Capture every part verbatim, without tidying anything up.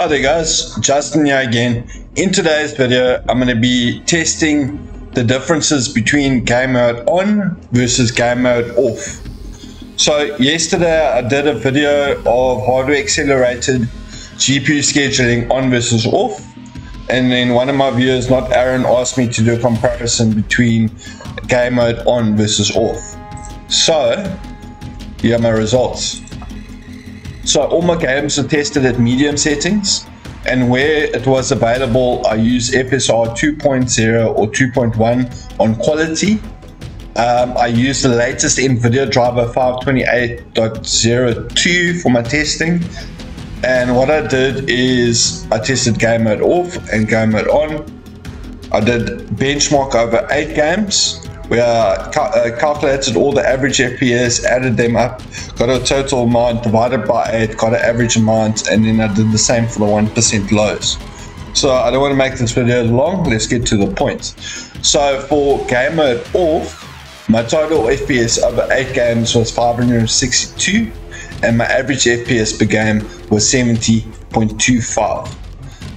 Hi there guys, Justin here again. In today's video, I'm going to be testing the differences between game mode on versus game mode off. So yesterday I did a video of hardware accelerated G P U scheduling on versus off. And then one of my viewers, not Aaron, asked me to do a comparison between game mode on versus off. So here are my results. So all my games are tested at medium settings, and where it was available I use F S R two point oh or two point one on quality. Um, I use the latest NVIDIA driver five twenty-eight point oh two for my testing, and what I did is I tested game mode off and game mode on. I did benchmark over eight games. We uh, ca uh, calculated all the average F P S, added them up, got a total amount, divided by eight, got an average amount, and then I did the same for the one percent lows. So I don't want to make this video long, let's get to the point. So for game mode off, my total F P S over eight games was five hundred sixty-two, and my average F P S per game was seventy point two five.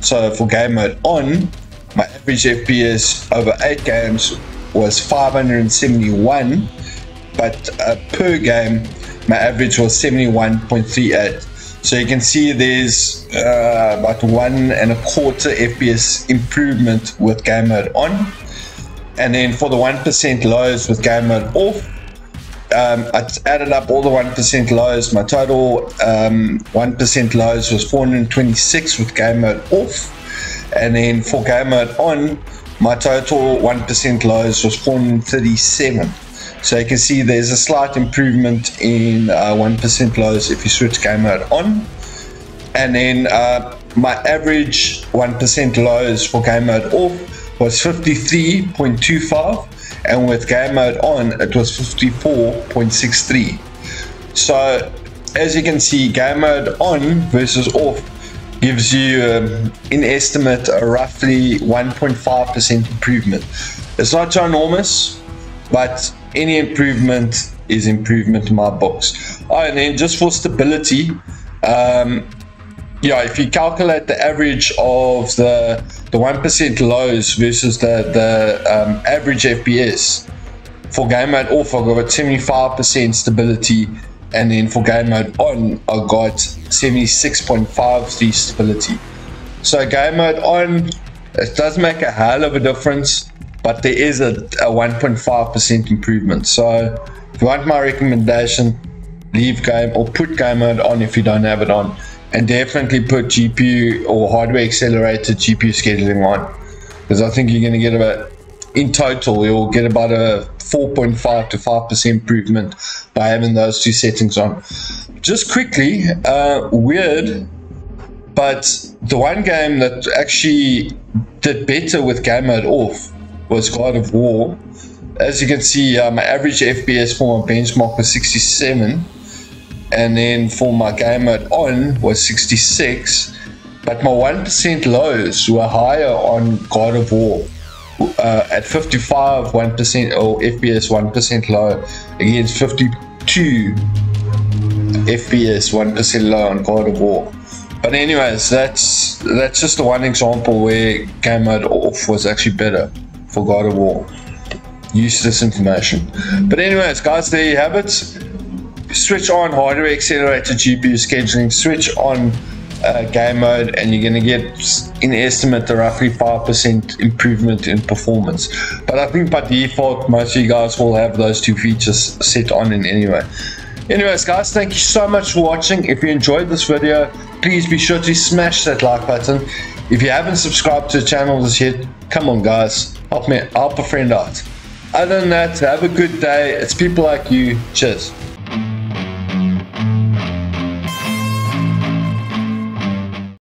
So for game mode on, my average F P S over eight games was five hundred seventy-one, but uh, per game my average was seventy-one point three eight. So you can see there's uh, about one and a quarter F P S improvement with game mode on. And then for the one percent lows with game mode off, um, I added up all the one percent lows. My total um, one percent lows was four hundred twenty-six with game mode off, and then for game mode on, my total one percent lows was four hundred thirty-seven. So you can see there's a slight improvement in uh, one percent lows if you switch game mode on. And then uh, my average one percent lows for game mode off was fifty-three point two five, and with game mode on it was fifty-four point six three. So as you can see, game mode on versus off gives you um, in estimate a roughly one point five percent improvement. It's not ginormous, but any improvement is improvement in my books. Oh, and then just for stability, um, yeah, if you calculate the average of the the one percent lows versus the, the um, average F P S, for game mode off I got seventy-five percent stability, and then for game mode on I got seventy-six point five three stability. So game mode on, it does make a hell of a difference, but there is a one point five percent improvement. So if you want my recommendation, leave game or put game mode on if you don't have it on, and definitely put G P U or hardware accelerated G P U scheduling on, because I think you're going to get about, in total you'll get about a four point five to five percent improvement by having those two settings on. Just quickly, uh, weird, but the one game that actually did better with game mode off was God of War. As you can see, uh, my average F P S for my benchmark was sixty-seven, and then for my game mode on was sixty-six, but my one percent lows were higher on God of War. Uh, at fifty-five, one percent or F P S one percent low against fifty-two F P S one percent low on God of War. But anyways, that's that's just the one example where game mode off was actually better for God of War. Useless information. But anyways guys, there you have it. Switch on hardware accelerated G P U scheduling, switch on Uh, game mode, and you're going to get in estimate a roughly five percent improvement in performance. But I think by default most of you guys will have those two features set on in anyway. Anyways guys, thank you so much for watching. If you enjoyed this video, please be sure to smash that like button. If you haven't subscribed to the channel as yet, come on guys, help me, help a friend out. Other than that, have a good day. It's people like you. Cheers.